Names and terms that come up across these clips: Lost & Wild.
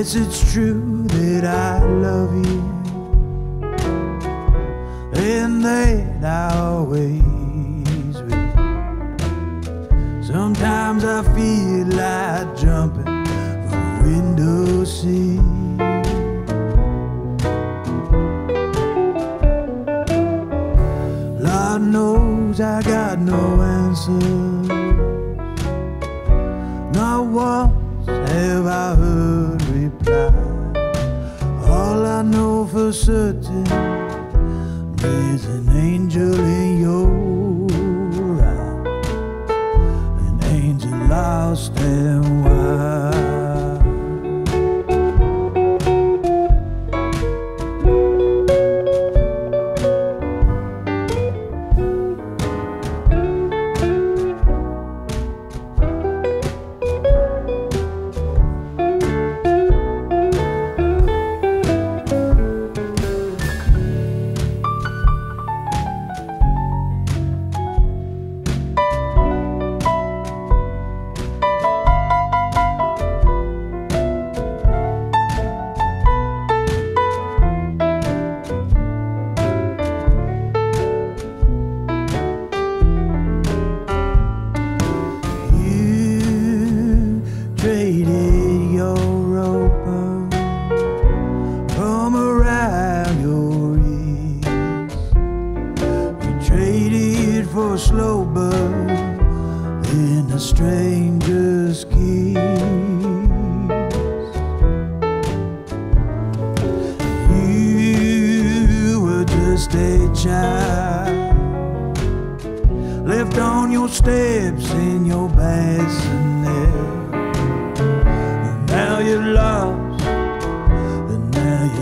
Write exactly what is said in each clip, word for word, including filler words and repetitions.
Yes, it's true that I love you, and that I always will. Sometimes I feel like jumping from a window seat. Lord knows I got no answer. Not once have I heard reply. All I know for certain, there's an angel in your eye, an angel lost and wild.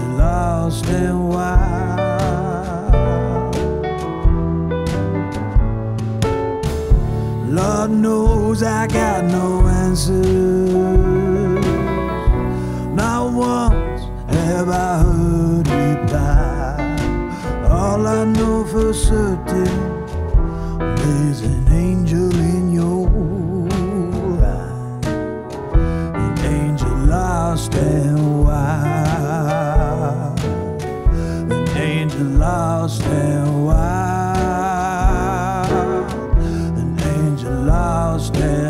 Lost and wild, an angel lost and